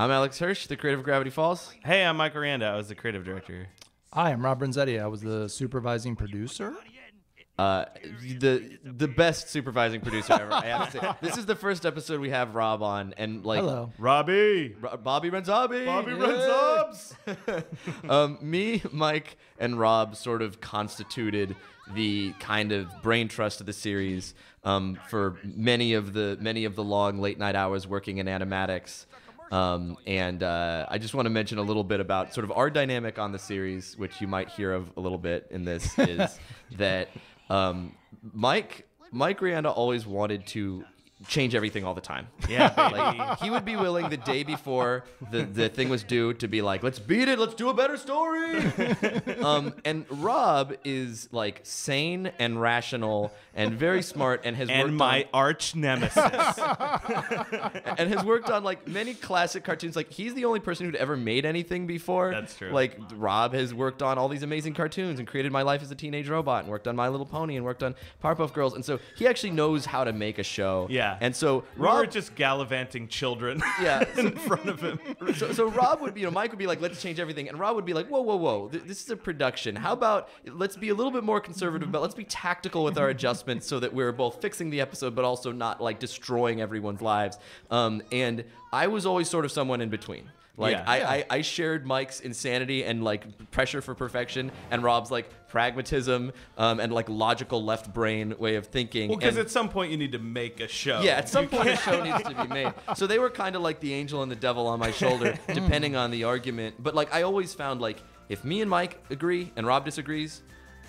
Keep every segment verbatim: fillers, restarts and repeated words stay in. I'm Alex Hirsch, the creator of Gravity Falls. Hey, I'm Mike Rianda. I was the creative director. Hi, I'm Rob Renzetti. I was the supervising producer. Uh, the the best supervising producer ever. I have to say. This is the first episode we have Rob on, and like, hello, Robbie, Ro Bobby Renzabi, Bobby Renzobs. um, me, Mike, and Rob sort of constituted the kind of brain trust of the series um, for many of the many of the long late night hours working in animatics. Um, and uh, I just want to mention a little bit about sort of our dynamic on the series, which you might hear of a little bit in this, is that um, Mike Mike Rianda always wanted to change everything all the time. Yeah, like, he would be willing the day before the, the thing was due to be like, let's beat it, let's do a better story. um, and Rob is like sane and rational and very smart and has and worked my on... arch nemesis and has worked on like many classic cartoons. Like, he's the only person who'd ever made anything before. That's true. Like, Rob has worked on all these amazing cartoons and created My Life as a Teenage Robot and worked on My Little Pony and worked on Powerpuff Girls, and so he actually knows how to make a show. Yeah. And so we Rob were just gallivanting children yeah, so, in front of him. So, so Rob would be, you know, Mike would be like, let's change everything. And Rob would be like, whoa, whoa, whoa. Th this is a production. How about let's be a little bit more conservative, but let's be tactical with our adjustments so that we're both fixing the episode, but also not like destroying everyone's lives. Um, and I was always sort of someone in between. Like, yeah. I, I, I shared Mike's insanity and, like, pressure for perfection, and Rob's, like, pragmatism um, and, like, logical left brain way of thinking. Well, because at some point you need to make a show. Yeah, at some point a show needs to be made. So they were kind of like the angel and the devil on my shoulder, depending on the argument. But, like, I always found, like, if me and Mike agree and Rob disagrees,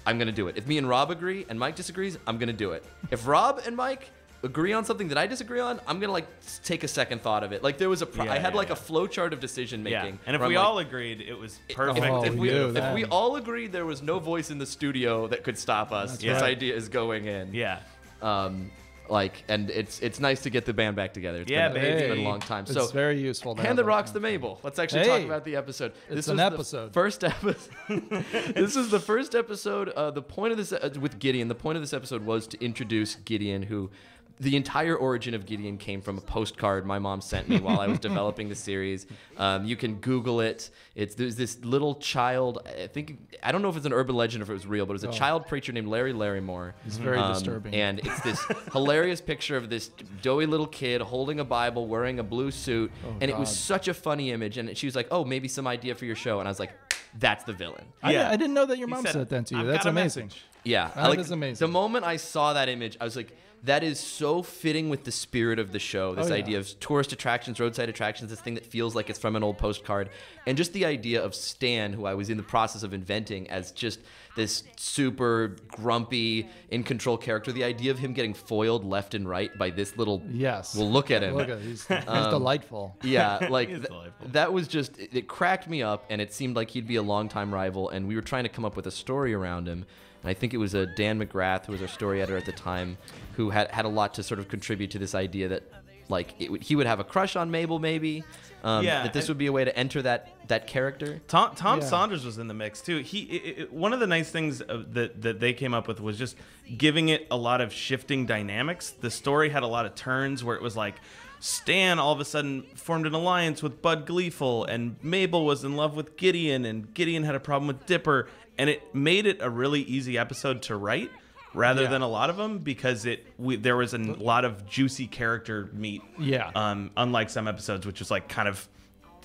I'm going to do it. If me and Rob agree and Mike disagrees, I'm going to do it. If Rob and Mike agree on something that I disagree on, I'm gonna like take a second thought of it. Like, there was a, pro yeah, I had yeah, like yeah. a flow chart of decision making. Yeah. And if we like, all agreed, it was perfect. If, oh, if, we, if we all agreed, there was no voice in the studio that could stop us. That's this right. idea is going in. Yeah. Um, like, and it's it's nice to get the band back together. It's yeah, been, baby. It's been a long time. So it's very useful. Hand the rocks to Mabel. Let's actually hey, talk about the episode. This it's was an episode. The first episode. This is the first episode. Uh, the point of this uh, with Gideon. The point of this episode was to introduce Gideon, who. The entire origin of Gideon came from a postcard my mom sent me while I was developing the series. Um, you can Google it. It's there's this little child. I think I don't know if it's an urban legend or if it was real, but it was a oh. child preacher named Larry Larrymore. It's very um, disturbing. And it's this hilarious picture of this doughy little kid holding a Bible, wearing a blue suit, oh, and God. It was such a funny image. And she was like, "Oh, maybe some idea for your show," and I was like, "That's the villain." Yeah. I, I didn't know that your mom said, said that to you. I've That's amazing. Message. Yeah, that I, like, is amazing. The moment I saw that image, I was like. That is so fitting with the spirit of the show, this oh, yeah. idea of tourist attractions, roadside attractions, this thing that feels like it's from an old postcard. And just the idea of Stan, who I was in the process of inventing as just this super grumpy, in-control character. The idea of him getting foiled left and right by this little... Yes. Well, look at him. Look at him. He's, um, he's delightful. Yeah, like th delightful. That was just... It, it cracked me up, and it seemed like he'd be a longtime rival, and we were trying to come up with a story around him. And I think it was a Dan McGrath, who was our story editor at the time, who had, had a lot to sort of contribute to this idea that like it would, he would have a crush on Mabel maybe, um, yeah, that this would be a way to enter that that character. Tom, Tom yeah. Saunders was in the mix too. He it, it, one of the nice things that, that they came up with was just giving it a lot of shifting dynamics. The story had a lot of turns where it was like, Stan all of a sudden formed an alliance with Bud Gleeful, and Mabel was in love with Gideon, and Gideon had a problem with Dipper, and it made it a really easy episode to write rather yeah. than a lot of them, because it we, there was a lot of juicy character meat. Yeah. Um, unlike some episodes, which was like kind of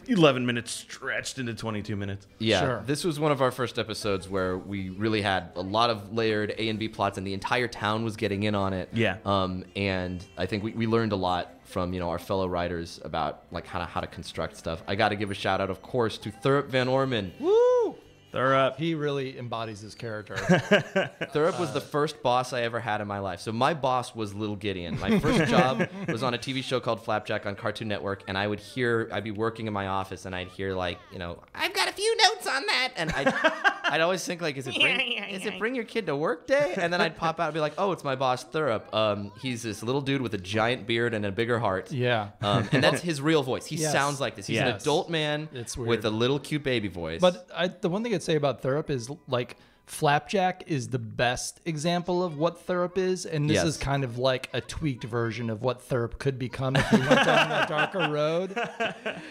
eleven minutes stretched into twenty-two minutes. Yeah, sure. This was one of our first episodes where we really had a lot of layered A and B plots, and the entire town was getting in on it. Yeah. Um, and I think we, we learned a lot from, you know, our fellow writers about like how to, how to construct stuff. I got to give a shout out, of course, to Thurop Van Orman. Woo! Thurop. He really embodies his character. Thurop was the first boss I ever had in my life. So my boss was Little Gideon. My first job was on a T V show called Flapjack on Cartoon Network, and I would hear, I'd be working in my office, and I'd hear like, you know, I've got a few notes on that, and I'd, I'd always think like, is it, bring, yeah, yeah, yeah. is it bring your kid to work day? And then I'd pop out and be like, oh, it's my boss Thurop. Um, he's this little dude with a giant beard and a bigger heart. Yeah. Um, and that's his real voice. He yes. sounds like this. He's yes. an adult man with a little cute baby voice. But I, the one thing I'd say about Thurop is like Flapjack is the best example of what Thurop is, and this yes. is kind of like a tweaked version of what Thurop could become if he went down a darker road.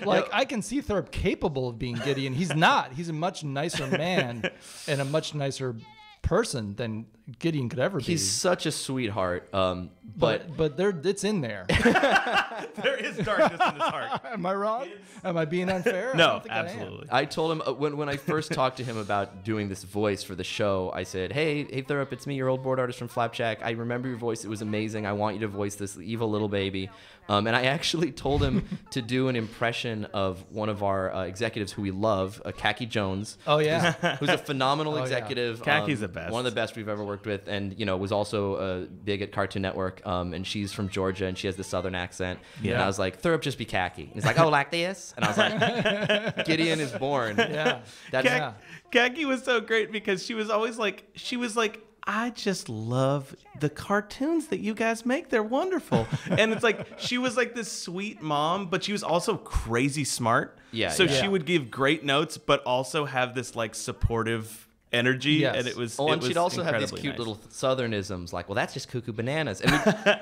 Like, I can see Thurop capable of being giddy, and he's not. He's a much nicer man and a much nicer person than Gideon could ever be. He's such a sweetheart, um, but but, but there it's in there. There is darkness in his heart. Am I wrong? Am I being unfair? No, I don't think absolutely. I, I told him uh, when when I first talked to him about doing this voice for the show, I said, "Hey, hey, Thurop, it's me, your old board artist from Flapjack. I remember your voice. It was amazing. I want you to voice this evil little baby." Um, and I actually told him to do an impression of one of our uh, executives who we love, uh, Khaki Jones. Oh yeah, who's, who's a phenomenal oh, executive. Yeah. Khaki's um, a Best. One of the best we've ever worked with, and you know was also uh, big at Cartoon Network. Um, and she's from Georgia, and she has the Southern accent. Yeah. And I was like, Thurop, just be Khaki. And he's like, oh, like this. And I was like, Gideon is born. Yeah, that's Khaki, yeah. Khaki was so great because she was always like, she was like, I just love the cartoons that you guys make. They're wonderful. And it's like, she was like this sweet mom, but she was also crazy smart. Yeah. So yeah. she would give great notes, but also have this like supportive energy, yes. and it was. Oh, and she'd also have these cute nice. little Southernisms, like, "Well, that's just cuckoo bananas." And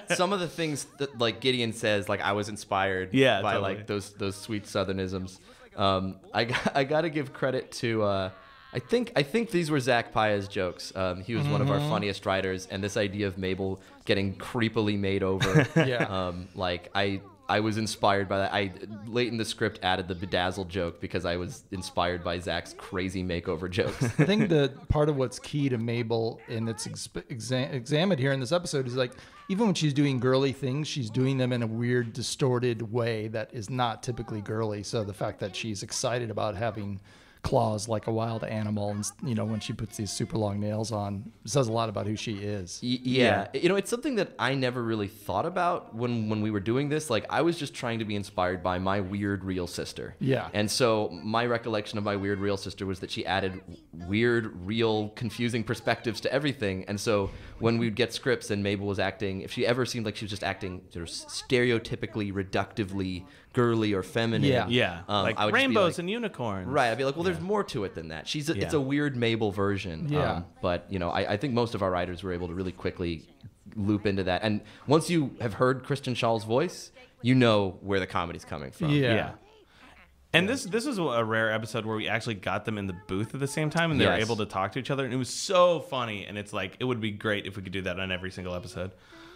we, some of the things that like Gideon says, like I was inspired yeah, by totally. like those those sweet Southernisms. Um, I I gotta give credit to. Uh, I think I think these were Zach Pia's jokes. Um, he was mm-hmm. one of our funniest writers, and this idea of Mabel getting creepily made over, yeah. um, like I. I was inspired by that. I late in the script added the bedazzled joke because I was inspired by Zach's crazy makeover jokes. I think the part of what's key to Mabel and it's exa examined here in this episode is like, even when she's doing girly things, she's doing them in a weird, distorted way that is not typically girly. So the fact that she's excited about having claws like a wild animal, and you know when she puts these super long nails on, it says a lot about who she is. Y yeah. yeah, you know, it's something that I never really thought about when when we were doing this. Like, I was just trying to be inspired by my weird real sister. Yeah, and so my recollection of my weird real sister was that she added weird, real, confusing perspectives to everything. And so when we'd get scripts and Mabel was acting, if she ever seemed like she was just acting sort of stereotypically, reductively girly or feminine, yeah, yeah, um, like I would rainbows like, and unicorns. Right, I'd be like, well, yeah. there's more to it than that. She's a, yeah. it's a weird Mabel version. Yeah, um, but you know, I, I think most of our writers were able to really quickly loop into that. And once you have heard Kristen Schaal's voice, you know where the comedy's coming from. Yeah. yeah. And yeah. this this was a rare episode where we actually got them in the booth at the same time, and they yes. were able to talk to each other, and it was so funny. And it's like, it would be great if we could do that on every single episode.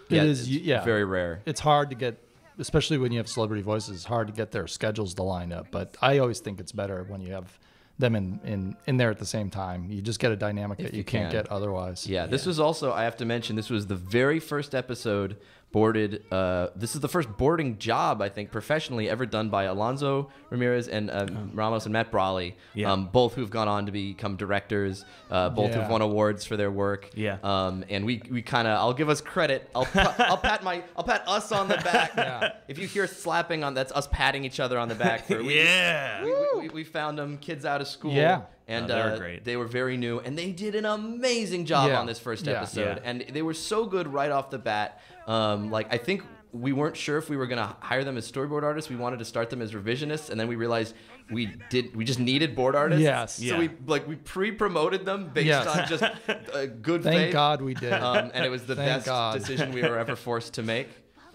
It yeah, is, it's yeah, very rare. It's hard to get. Especially when you have celebrity voices, it's hard to get their schedules to line up. But I always think it's better when you have them in, in, in there at the same time. You just get a dynamic if that you, you can't can. get otherwise. Yeah, yeah, this was also, I have to mention, this was the very first episode boarded. Uh, this is the first boarding job, I think, professionally ever done by Alonzo Ramirez and uh, oh. Ramos and Matt Braly, yeah. um, both who've gone on to become directors, uh, both yeah. who've won awards for their work. Yeah. Um, and we we kind of, I'll give us credit. I'll I'll pat my I'll pat us on the back. Yeah. If you hear slapping on, that's us patting each other on the back. For, we, yeah. We, we, we found them kids out of school. Yeah. And no, they, uh, were great. They were very new, and they did an amazing job yeah. on this first yeah. episode. Yeah. And they were so good right off the bat. Um, like, I think we weren't sure if we were going to hire them as storyboard artists. We wanted to start them as revisionists, and then we realized we did. We just needed board artists. Yes. Yeah. So we like we pre-promoted them based yes. on just uh, good. Thank faith. God we did. Um, and it was the Thank best God. decision we were ever forced to make.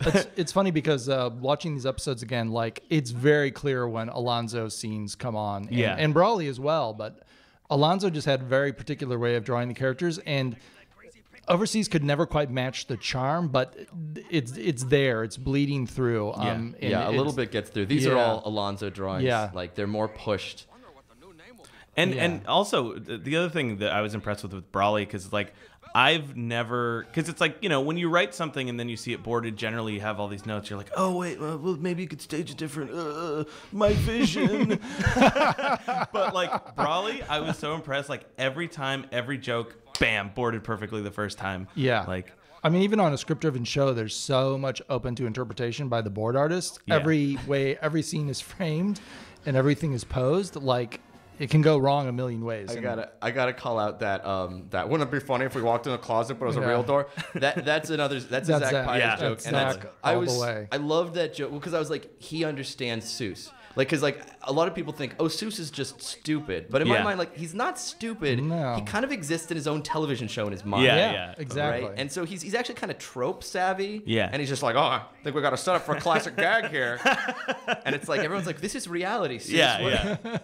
It's, it's funny because uh, watching these episodes again, like it's very clear when Alonzo's scenes come on, and, yeah. and Braly as well. But Alonzo just had a very particular way of drawing the characters, and Overseas could never quite match the charm, but it's it's there. It's bleeding through. Um, yeah, yeah a little bit gets through. These yeah. are all Alonzo drawings. Yeah. Like they're more pushed. And yeah. and also the other thing that I was impressed with with Braly, because like. I've never, because it's like, you know, when you write something and then you see it boarded, generally you have all these notes. You're like, oh, wait, well, maybe you could stage it different. Uh, my vision. But like Braly, I was so impressed. Like every time, every joke, bam, boarded perfectly the first time. Yeah. Like, I mean, even on a script-driven show, there's so much open to interpretation by the board artist. Yeah. Every way, every scene is framed and everything is posed. Like, it can go wrong a million ways. I gotta, I gotta call out that um, that wouldn't it be funny if we walked in a closet but it was yeah. a real door? That that's another that's, that's a Zach Pia yeah. joke, that's and Zach that's I was I loved that joke because I was like, he understands Seuss. Like, cause like a lot of people think, oh, Seuss is just stupid, but in yeah. my mind, like he's not stupid. No. He kind of exists in his own television show in his mind. Yeah, yeah, yeah. exactly. Right? And so he's he's actually kind of trope savvy. Yeah. And he's just like, oh, I think we got to set up for a classic gag here. And it's like everyone's like, this is reality, Seuss. Yeah, what,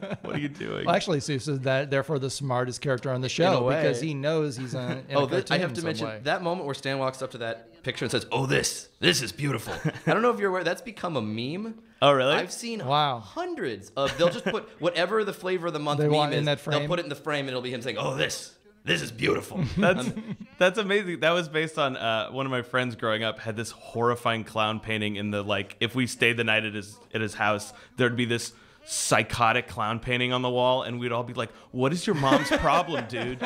yeah. what are you doing? Well, actually, Seuss is that therefore the smartest character on the show because he knows he's on. Oh, that, I have to mention way. that moment where Stan walks up to that picture and says, "Oh, this, this is beautiful." I don't know if you're aware, that's become a meme. Oh, really? I've seen wow. hundreds of, they'll just put whatever the flavor of the month they meme is, they'll put it in the frame and it'll be him saying, oh, this, this is beautiful. That's, that's amazing. That was based on uh, one of my friends growing up had this horrifying clown painting in the, like, if we stayed the night at his, at his house, there'd be this psychotic clown painting on the wall, and we'd all be like, what is your mom's problem, dude?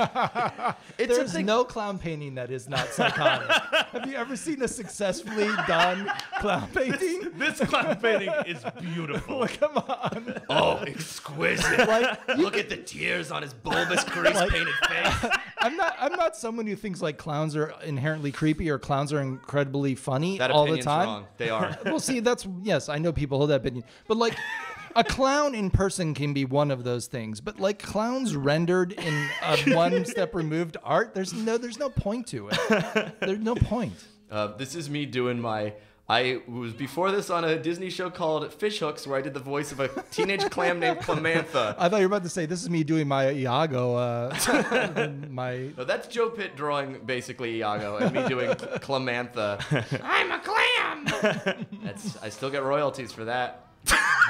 It's There's no clown painting that is not psychotic. Have you ever seen a successfully done clown painting? This, this clown painting is beautiful. Well, come on. Oh, exquisite. Like, look at the tears on his bulbous, grease-painted face. I'm not, I'm not someone who thinks like clowns are inherently creepy or clowns are incredibly funny that all the time. Wrong. They are. Well, see, that's, yes, I know people hold that opinion, but like, a clown in person can be one of those things, but like clowns rendered in a one step removed art, there's no there's no point to it. There's no point. Uh, this is me doing my. I was before this on a Disney show called Fish Hooks, where I did the voice of a teenage clam named Clamantha. I thought you were about to say, this is me doing my Iago. Uh, my. No, that's Joe Pitt drawing basically Iago and me doing Clamantha. I'm a clam! That's, I still get royalties for that.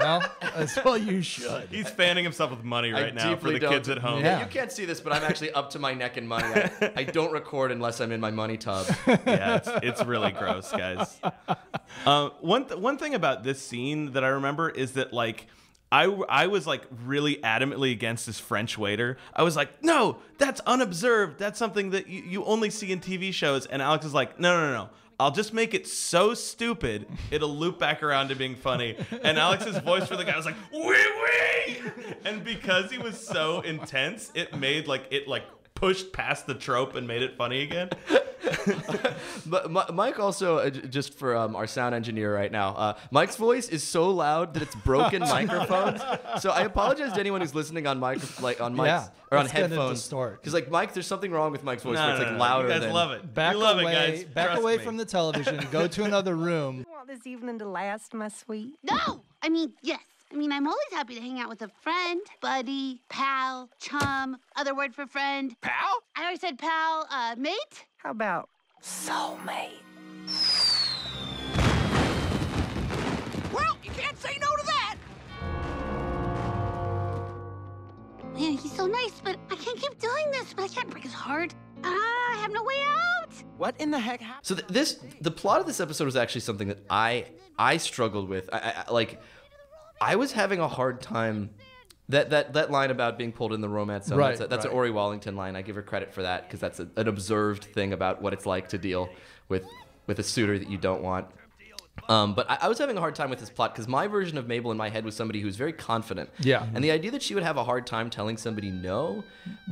Well, as well you should. He's fanning himself with money right I now for the don't. kids at home. Yeah. You can't see this, but I'm actually up to my neck in money. I, I don't record unless I'm in my money tub. Yeah, it's, it's really gross, guys. Uh, one th one thing about this scene that I remember is that like I I was like really adamantly against this French waiter. I was like, no, that's unobserved. That's something that you, you only see in T V shows. And Alex is like, no, no, no, no. I'll just make it so stupid, it'll loop back around to being funny. And Alex's voice for the guy was like, wee wee! And because he was so intense, it made like, it like pushed past the trope and made it funny again. But Mike also, uh, just for um, our sound engineer right now, uh, Mike's voice is so loud that it's broken microphones. So I apologize to anyone who's listening on mic, like on mics yeah, or on headphones. Because like Mike, there's something wrong with Mike's voice. No, where it's like no, no, louder. You guys than, love it. Back you love away, it, guys. Back Trust away me. From the television. Go to another room. You want this evening to last, my sweet? No, I mean yes. I mean, I'm always happy to hang out with a friend, buddy, pal, chum, other word for friend. Pal? I already said pal, uh, mate. How about soulmate? Well, you can't say no to that! Man, he's so nice, but I can't keep doing this, but I can't break his heart. Ah, I have no way out! What in the heck happened? So th this, the plot of this episode was actually something that I, I struggled with. I, I, like, I was having a hard time. That that that line about being pulled in the romance zone, right, that's, a, that's right. an Ori Wellington line. I give her credit for that because that's a, an observed thing about what it's like to deal with with a suitor that you don't want. Um, but I, I was having a hard time with this plot because my version of Mabel in my head was somebody who's very confident. Yeah. And the idea that she would have a hard time telling somebody no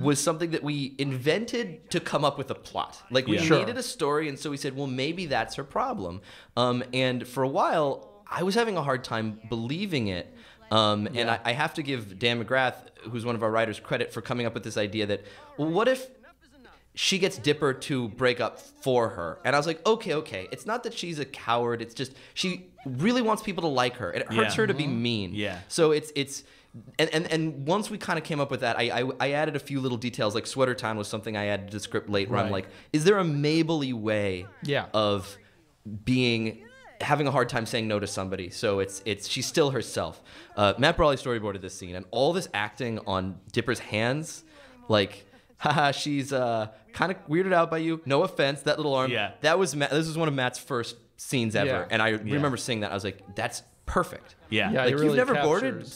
was something that we invented to come up with a plot. Like we yeah. sure. needed a story, and so we said, well, maybe that's her problem. Um, and for a while, I was having a hard time believing it. Um, and yeah. I, I have to give Dan McGrath, who's one of our writers, credit for coming up with this idea that, well, what if she gets Dipper to break up for her? And I was like, okay, okay. It's not that she's a coward. It's just she really wants people to like her. And it hurts yeah. her to be mean. Yeah. So it's it's and and, and once we kind of came up with that, I, I I added a few little details. Like Sweater Town was something I added to the script later right. on. Like, is there a Mabel-y way yeah. of being having a hard time saying no to somebody, so it's it's she's still herself. Uh, Matt Braly storyboarded this scene, and all this acting on Dipper's hands, like, haha, she's uh, kind of weirded out by you. No offense, that little arm. Yeah. That was Matt, this was one of Matt's first scenes ever, yeah. and I yeah. remember seeing that. I was like, that's perfect. Yeah, yeah, like really you've never captures.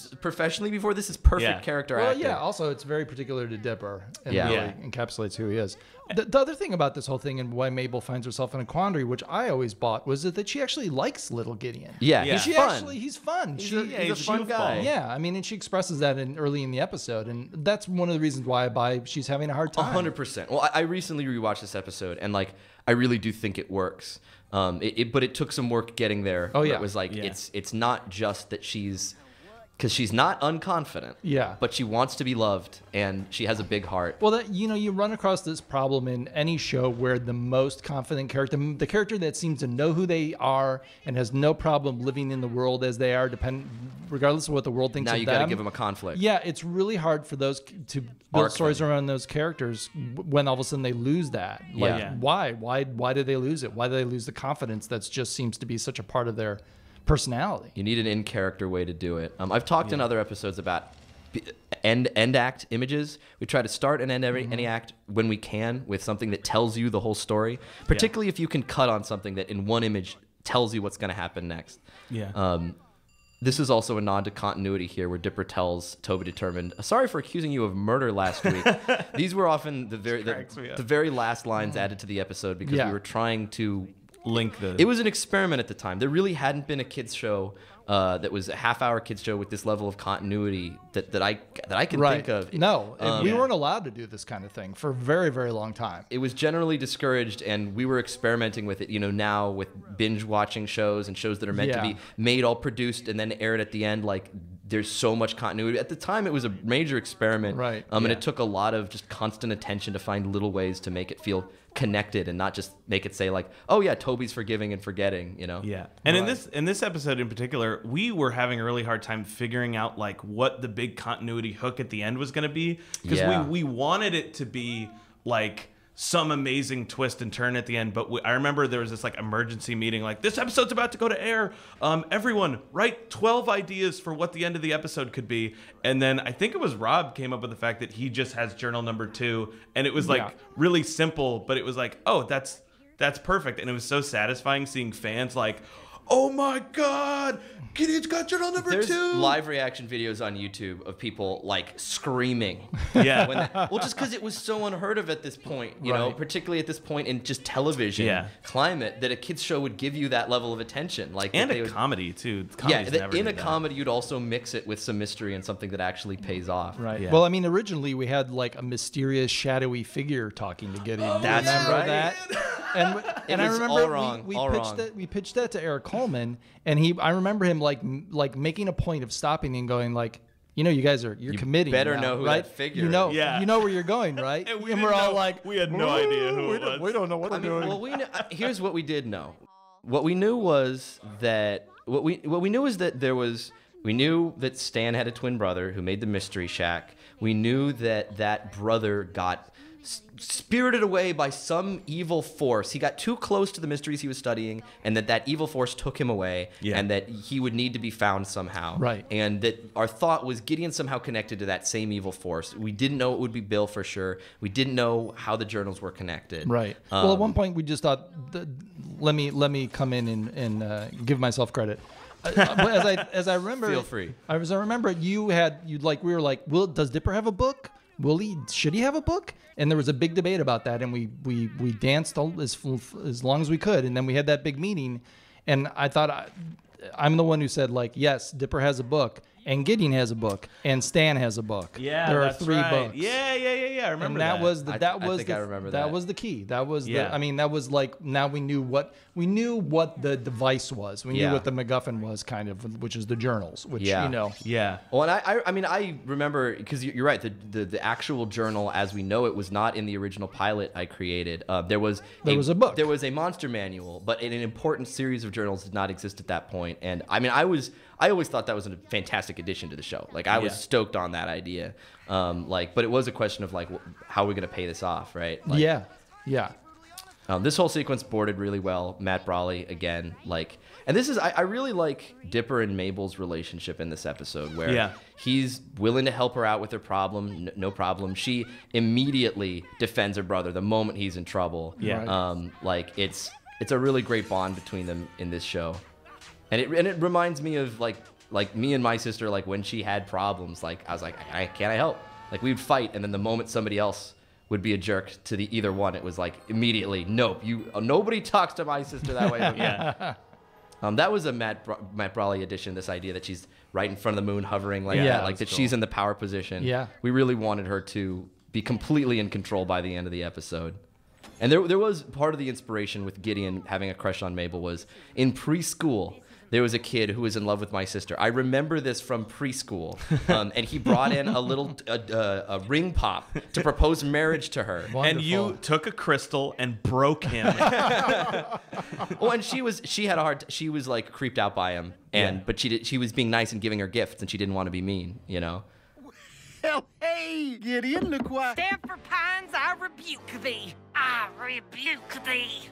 boarded professionally before. This is perfect yeah. character well, acting. Yeah, also it's very particular to Dipper and yeah. really yeah. encapsulates who he is. The, the other thing about this whole thing and why Mabel finds herself in a quandary, which I always bought, was that, that she actually likes Little Gideon. Yeah, yeah. He's, she fun. Actually, he's fun. He's she, a, yeah, he's, he's a fun a guy. Yeah, I mean, and she expresses that in early in the episode, and that's one of the reasons why I buy she's having a hard time. one hundred percent. Well, I, I recently rewatched this episode, and like I really do think it works. Um, it, it, but it took some work getting there. Oh yeah, it was like yeah. it's it's not just that she's, because she's not unconfident. Yeah, but she wants to be loved and she has a big heart. Well, that you know you run across this problem in any show where the most confident character, the character that seems to know who they are and has no problem living in the world as they are, depend regardless of what the world thinks now of them. Now you got to give them a conflict. Yeah, it's really hard for those to build Arc stories thing. around those characters when all of a sudden they lose that. Like, yeah. Why? Why? Why do they lose it? Why do they lose the confidence that just seems to be such a part of their personality? You need an in-character way to do it. Um, I've talked yeah. in other episodes about end end act images. We try to start and end every mm-hmm. any act when we can with something that tells you the whole story, particularly yeah. if you can cut on something that in one image tells you what's going to happen next. Yeah. Um, this is also a nod to continuity here, where Dipper tells Toby Determined, "Sorry for accusing you of murder last week." These were often the very the, the very last lines added to the episode because yeah. we were trying to link the... It was an experiment at the time. There really hadn't been a kids show uh, that was a half-hour kids show with this level of continuity that, that I that I can right. think of. No, um, we yeah. weren't allowed to do this kind of thing for a very, very long time. It was generally discouraged, and we were experimenting with it. You know, now with binge-watching shows and shows that are meant yeah. to be made, all produced, and then aired at the end, like... There's so much continuity. At the time, it was a major experiment, right? Um, yeah. And it took a lot of just constant attention to find little ways to make it feel connected and not just make it say like, "Oh yeah, Toby's forgiving and forgetting," you know? Yeah. And right. in this in this episode in particular, we were having a really hard time figuring out like what the big continuity hook at the end was going to be, because yeah. we we wanted it to be like some amazing twist and turn at the end, but we, I remember there was this like emergency meeting, like this episode's about to go to air. Um, everyone write twelve ideas for what the end of the episode could be, and then I think it was Rob came up with the fact that he just has journal number two, and it was like yeah. really simple, but it was like, oh, that's that's perfect, and it was so satisfying seeing fans like, oh my God, Gideon's got journal number There's two. There's live reaction videos on YouTube of people like screaming. Yeah. When they, well, just because it was so unheard of at this point, you right. know, particularly at this point in just television yeah. climate, that a kids show would give you that level of attention. Like, and a would, comedy too. Comedy's yeah, that never in a that. comedy you'd also mix it with some mystery and something that actually pays off. Right. Yeah. Well, I mean, originally we had like a mysterious, shadowy figure talking to Gideon. Oh, That's yeah, right. That. And, and I remember all wrong, we, we all pitched wrong. that we pitched that to Eric Coleman, and he I remember him like like making a point of stopping and going like, you know, you guys are you're you committing. Better now, know who right? that figure. You know, yeah. you know where you're going, right? and we and we're all know, like, we had no idea who we it was. Don't, we don't know what I we're mean, doing. Well, we kn here's what we did know. What we knew was that what we what we knew was that there was we knew that Stan had a twin brother who made the Mystery Shack. We knew that that brother got spirited away by some evil force. He got too close to the mysteries he was studying, and that that evil force took him away, yeah. and that he would need to be found somehow. Right. And that our thought was Gideon somehow connected to that same evil force. We didn't know it would be Bill for sure. We didn't know how the journals were connected. Right. Um, well, at one point we just thought, let me let me come in and, and uh, give myself credit. as I as I remember, feel free. As I remember, you had you like we were like, well, does Dipper have a book? Will he? Should he have a book? And there was a big debate about that, and we we we danced all, as as long as we could, and then we had that big meeting, and I thought I, I'm the one who said like, yes, Dipper has a book, and Gideon has a book, and Stan has a book. Yeah, there that's are three right. books. Yeah, yeah, yeah, yeah. I remember and that. That was the, that I, was I think the, I remember that. that was the key. That was yeah. the, I mean, that was like now we knew what we knew what the device was. We yeah. knew what the MacGuffin was, kind of, which is the journals. Which yeah. you know. Yeah. Well, and I, I, I mean, I remember because you're right. The, the the actual journal as we know it was not in the original pilot I created. Uh, there was there a, was a book. There was a monster manual, but an important series of journals did not exist at that point. And I mean, I was. I always thought that was a fantastic addition to the show. Like I yeah. was stoked on that idea. Um, like, but it was a question of like, how are we going to pay this off, right? Like, yeah, yeah. Um, this whole sequence boarded really well. Matt Braly again, like, and this is I, I really like Dipper and Mabel's relationship in this episode, where yeah. he's willing to help her out with her problem, no problem. She immediately defends her brother the moment he's in trouble. Yeah, right. um, like it's it's a really great bond between them in this show. And it, and it reminds me of like like me and my sister, like when she had problems, like I was like, I, I can't I help? Like we would fight, and then the moment somebody else would be a jerk to the either one, it was like immediately, nope, you nobody talks to my sister that way. Yeah. Um, that was a Matt Bra Matt Braly edition. This idea that she's right in front of the moon, hovering like yeah, that, like that cool. she's in the power position. Yeah. We really wanted her to be completely in control by the end of the episode. And there, there was part of the inspiration with Gideon having a crush on Mabel was in preschool. There was a kid who was in love with my sister. I remember this from preschool, um, and he brought in a little a, a, a ring pop to propose marriage to her. Wonderful. And you took a crystal and broke him. Well, and she was she had a hard. She was like creeped out by him, and yeah. but she did, she was being nice and giving her gifts, and she didn't want to be mean, you know. Well, hey, Gideon, look what. Stamford Pines, I rebuke thee. I rebuke thee.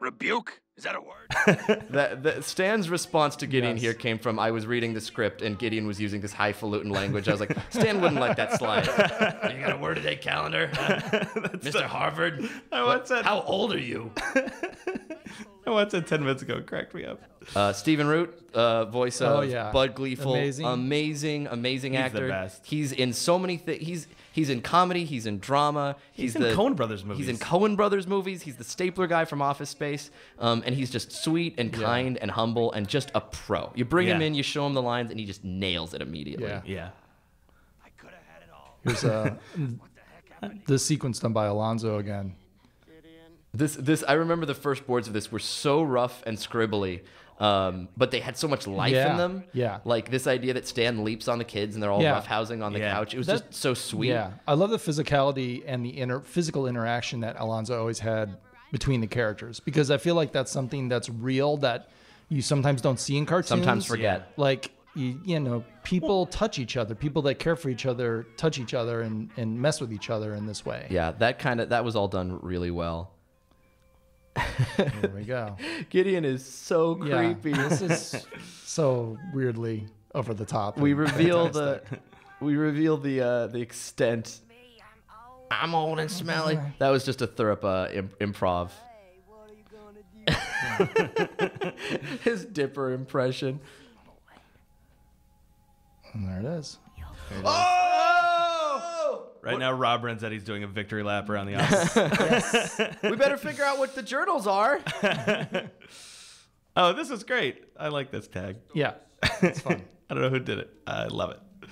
Rebuke? Is that a word? that, that Stan's response to Gideon yes. here came from, I was reading the script and Gideon was using this highfalutin language. I was like, Stan wouldn't let that slide. You got a word of the day calendar? Uh, Mister The, Harvard? I what, said, how old are you? I watched that ten minutes ago. Cracked me up. Uh, Steven Root, uh, voice oh, of yeah. Bud Gleeful. Amazing. Amazing, amazing he's actor. He's the best. He's in so many things. He's... He's in comedy. He's in drama. He's, he's in the, Coen Brothers movies. He's in Coen Brothers movies. He's the stapler guy from Office Space. Um, and he's just sweet and kind yeah. and humble and just a pro. You bring yeah. him in, you show him the lines, and he just nails it immediately. Yeah. yeah. I could have had it all. Here's uh, what the heck happened? This sequence done by Alonzo again. This, this, I remember the first boards of this were so rough and scribbly. Um, but they had so much life yeah, in them. Yeah. Like this idea that Stan leaps on the kids and they're all yeah. roughhousing on the yeah. couch. It was that, just so sweet. Yeah. I love the physicality and the inner physical interaction that Alonzo always had between the characters, because I feel like that's something that's real that you sometimes don't see in cartoons. Sometimes forget. Like, you, you know, people touch each other. People that care for each other touch each other and, and mess with each other in this way. Yeah. That kind of, that was all done really well. There we go. Gideon is so creepy. Yeah, this is so weirdly over the top. We reveal fantastic. the, we reveal the uh, the extent. Me, I'm, old. I'm old and smelly. That was just a Thurop uh, imp improv. Hey, what are you gonna do? His Dipper impression. And there it is. There it oh! Is. Right what? Now, Rob Renzetti's doing a victory lap around the office. Yes. We better figure out what the journals are. Oh, this is great. I like this tag. Yeah, it's fun. I don't know who did it. I love it.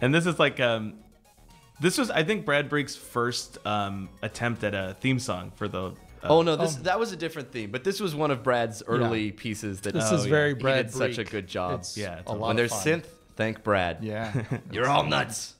And this is like, um, this was, I think, Brad Brink's first um, attempt at a theme song for the... Uh, oh, no, this, oh. that was a different theme, but this was one of Brad's early yeah. pieces. That This oh, is yeah. very Brad He did Brink. Such a good job. It's yeah, it's a lot of fun. When there's synth, thank Brad. Yeah. You're all nuts.